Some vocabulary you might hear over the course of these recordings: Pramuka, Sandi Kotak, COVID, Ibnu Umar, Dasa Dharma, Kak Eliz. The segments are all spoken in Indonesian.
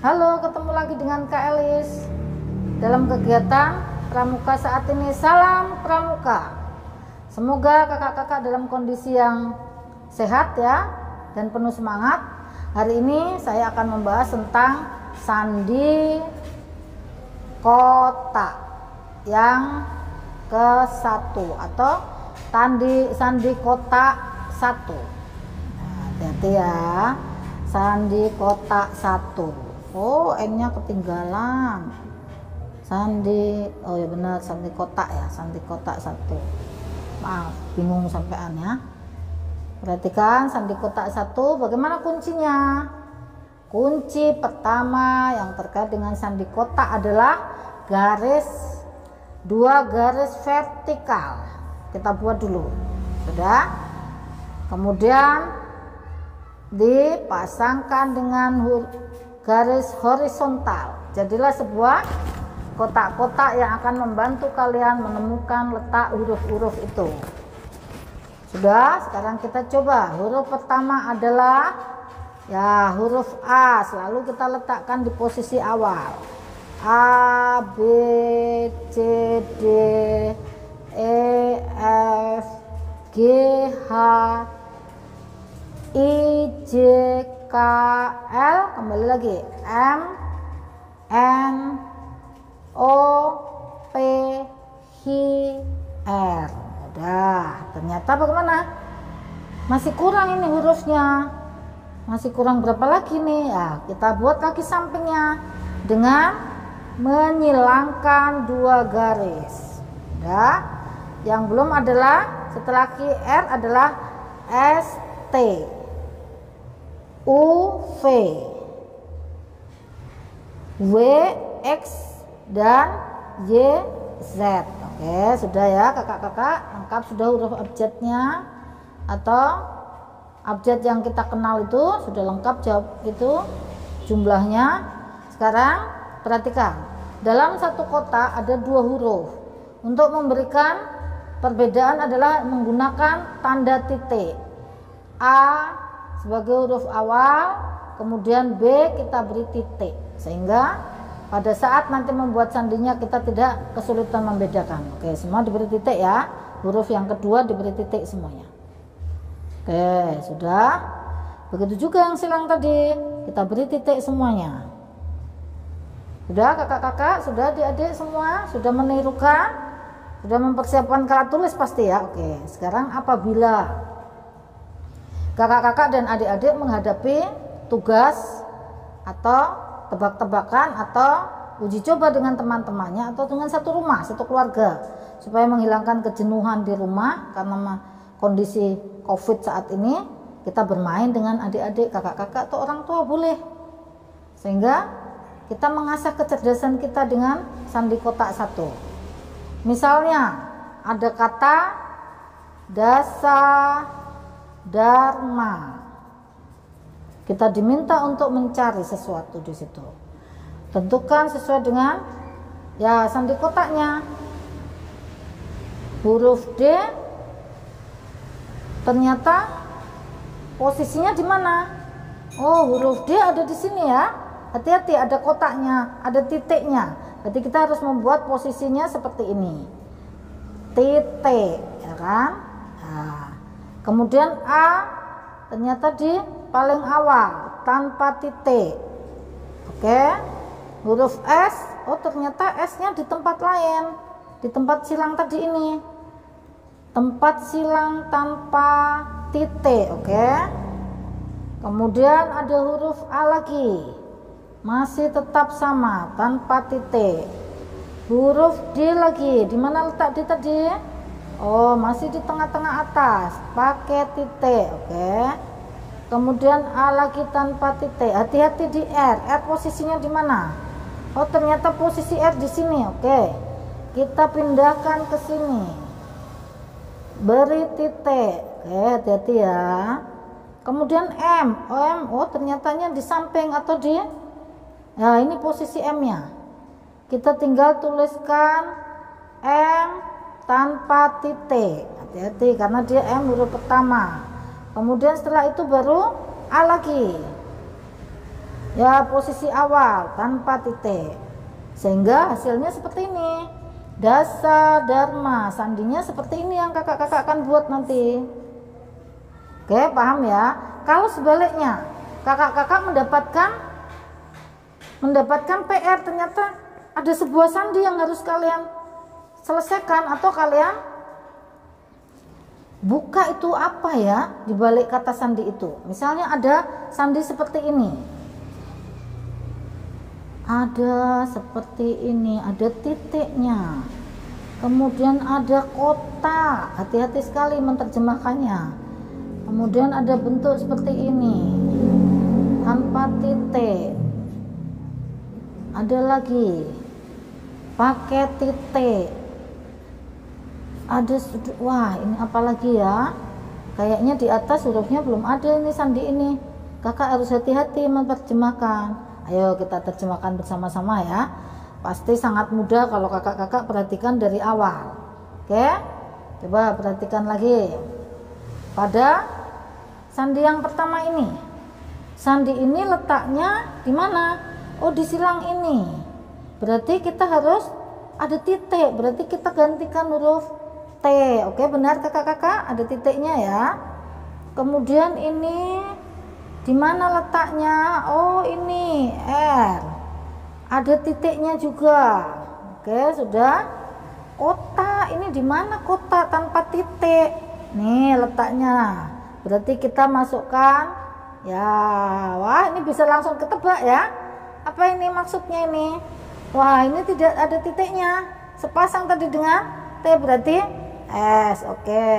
Halo, ketemu lagi dengan Kak Eliz dalam kegiatan Pramuka saat ini. Salam Pramuka. Semoga kakak-kakak dalam kondisi yang sehat ya dan penuh semangat. Hari ini saya akan membahas tentang sandi kotak yang ke-1 atau sandi kotak 1. Nah, hati-hati ya. Sandi kotak 1. Oh, N-nya ketinggalan. Sandi kotak ya, sandi kotak 1. Maaf, bingung sampean ya. Perhatikan sandi kotak 1, bagaimana kuncinya? Kunci pertama yang terkait dengan sandi kotak adalah dua garis vertikal. Kita buat dulu. Sudah? Kemudian dipasangkan dengan garis horizontal, jadilah sebuah kotak-kotak yang akan membantu kalian menemukan letak huruf-huruf itu. Sudah, sekarang kita coba. Huruf pertama adalah ya huruf A, selalu kita letakkan di posisi awal. A, B, C, D, E, F, G, H, I, J, K, L, kembali lagi M, N, O, P, Q, R. Udah, ternyata bagaimana? Masih kurang ini hurufnya. Masih kurang berapa lagi nih? Ya, kita buat kaki sampingnya dengan menyilangkan dua garis. Udah. Yang belum adalah setelah Q, R adalah S, T, U, V, W, X, dan Y, Z. Oke, sudah ya kakak-kakak, lengkap sudah huruf abjadnya atau abjad yang kita kenal itu sudah lengkap, jawab itu jumlahnya. Sekarang perhatikan, dalam satu kotak ada dua huruf. Untuk memberikan perbedaan adalah menggunakan tanda titik. A sebagai huruf awal, kemudian B kita beri titik, sehingga pada saat nanti membuat sandinya kita tidak kesulitan membedakan. Oke, semua diberi titik ya, huruf yang kedua diberi titik semuanya. Oke, sudah. Begitu juga yang silang tadi, kita beri titik semuanya. Sudah kakak-kakak, sudah adik-adik semua, sudah menirukan, sudah mempersiapkan karat tulis pasti ya. Oke, sekarang apabila kakak-kakak dan adik-adik menghadapi tugas atau tebak-tebakan atau uji coba dengan teman-temannya atau dengan satu rumah, satu keluarga, supaya menghilangkan kejenuhan di rumah karena kondisi COVID saat ini, kita bermain dengan adik-adik, kakak-kakak atau orang tua boleh, sehingga kita mengasah kecerdasan kita dengan sandi kotak 1. Misalnya ada kata Dasa Dharma, kita diminta untuk mencari sesuatu di situ. Tentukan sesuai dengan ya sandi kotaknya. Huruf D ternyata posisinya di mana? Oh, huruf D ada di sini ya. Hati-hati, ada kotaknya, ada titiknya. Berarti kita harus membuat posisinya seperti ini. Titik, ya kan? Nah. Kemudian A ternyata di paling awal tanpa titik. Oke. Huruf S, oh ternyata S-nya di tempat lain, di tempat silang tadi ini. Tempat silang tanpa titik, oke. Kemudian ada huruf A lagi. Masih tetap sama, tanpa titik. Huruf D lagi, di mana letak D tadi? Oh, masih di tengah-tengah atas, pakai titik, oke. Kemudian A lagi tanpa titik. Hati-hati di R. R posisinya di mana? Oh, ternyata posisi R di sini, oke. Kita pindahkan ke sini. Beri titik, oke, hati-hati ya. Kemudian M, oh, M, oh ternyatanya di samping atau di, nah ini posisi M-nya. Kita tinggal tuliskan M tanpa titik, hati-hati karena dia M huruf pertama. Kemudian setelah itu baru A lagi. ya posisi awal tanpa titik, sehingga hasilnya seperti ini. Dasa Dharma, sandinya seperti ini yang kakak-kakak akan buat nanti. Oke, paham ya? Kalau sebaliknya, kakak-kakak mendapatkan PR, ternyata ada sebuah sandi yang harus kalian selesaikan atau kalian buka, itu apa ya dibalik kata sandi itu. Misalnya ada sandi seperti ini, ada seperti ini, ada titiknya, kemudian ada kotak, hati-hati sekali menerjemahkannya, kemudian ada bentuk seperti ini tanpa titik, ada lagi pakai titik, ada sudut. Wah, ini apalagi ya, kayaknya di atas hurufnya belum ada ini sandi ini. Kakak harus hati-hati menerjemahkan. Ayo kita terjemahkan bersama-sama ya, pasti sangat mudah kalau kakak-kakak perhatikan dari awal. Oke, coba perhatikan lagi pada sandi yang pertama ini. Sandi ini letaknya di mana? Oh, di silang ini. Berarti kita harus ada titik, berarti kita gantikan huruf T. Oke, benar kakak-kakak, ada titiknya ya. Kemudian ini di mana letaknya? Oh, ini R, ada titiknya juga. Oke, sudah. Kotak, ini di mana kotak tanpa titik? Nih letaknya, berarti kita masukkan ya. Wah, ini bisa langsung ketebak ya, apa ini maksudnya ini? Wah, ini tidak ada titiknya, sepasang tadi dengan T, berarti S. Oke,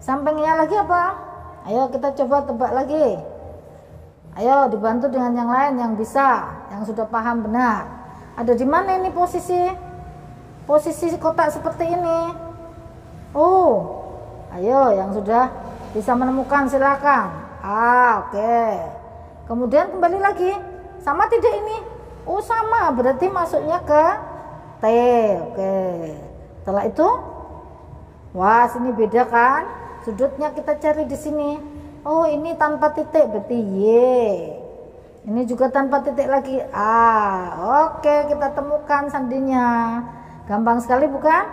sampingnya lagi apa? Ayo kita coba tebak lagi. Ayo dibantu dengan yang lain yang bisa, yang sudah paham benar. Ada di mana ini posisi kotak seperti ini? Oh, ayo yang sudah bisa menemukan silakan. Oke. Kemudian kembali lagi, sama tidak ini? Oh, sama, berarti masuknya ke T. Oke. Setelah itu, wah, sini beda kan? Sudutnya kita cari di sini. Oh, ini tanpa titik, berarti Y. Ini juga tanpa titik lagi. Oke, kita temukan sandinya. Gampang sekali bukan?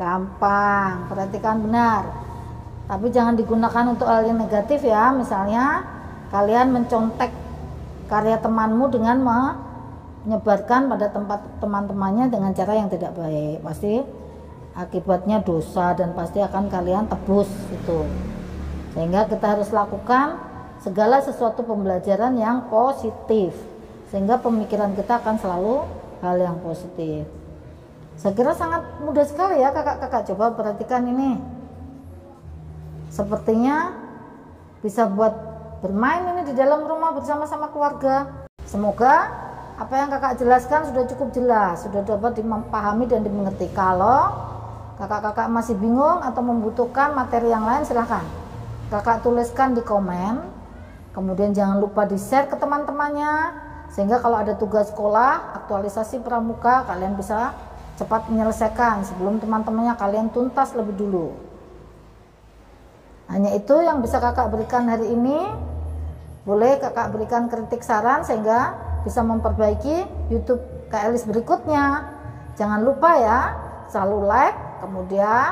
Gampang. Perhatikan benar. Tapi jangan digunakan untuk hal yang negatif ya. Misalnya kalian mencontek karya temanmu dengan menyebarkan pada tempat teman-temannya dengan cara yang tidak baik. Pasti akibatnya dosa dan pasti akan kalian tebus itu. Sehingga kita harus lakukan segala sesuatu pembelajaran yang positif, sehingga pemikiran kita akan selalu hal yang positif. Saya kira sangat mudah sekali ya kakak-kakak. Coba perhatikan ini, sepertinya bisa buat bermain ini di dalam rumah bersama-sama keluarga. Semoga apa yang kakak jelaskan sudah cukup jelas, sudah dapat dipahami dan dimengerti. Kalau kakak-kakak masih bingung atau membutuhkan materi yang lain, silahkan kakak tuliskan di komen. Kemudian jangan lupa di share ke teman-temannya, sehingga kalau ada tugas sekolah, aktualisasi pramuka, kalian bisa cepat menyelesaikan sebelum teman-temannya kalian tuntas lebih dulu. Hanya itu yang bisa kakak berikan hari ini. Boleh kakak berikan kritik saran sehingga bisa memperbaiki YouTube Kak Eliz berikutnya. Jangan lupa ya, selalu like, kemudian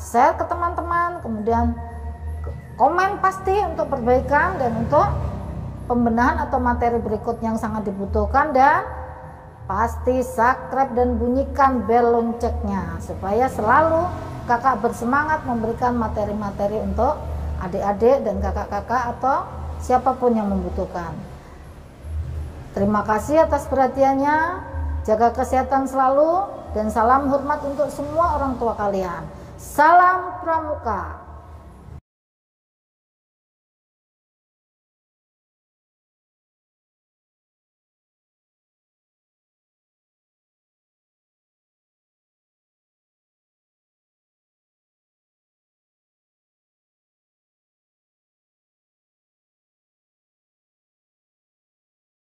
share ke teman-teman, kemudian komen pasti untuk perbaikan dan untuk pembenahan atau materi berikut yang sangat dibutuhkan. Dan pasti subscribe dan bunyikan bel loncengnya, supaya selalu kakak bersemangat memberikan materi-materi untuk adik-adik dan kakak-kakak atau siapapun yang membutuhkan. Terima kasih atas perhatiannya, jaga kesehatan selalu, dan salam hormat untuk semua orang tua kalian. Salam Pramuka.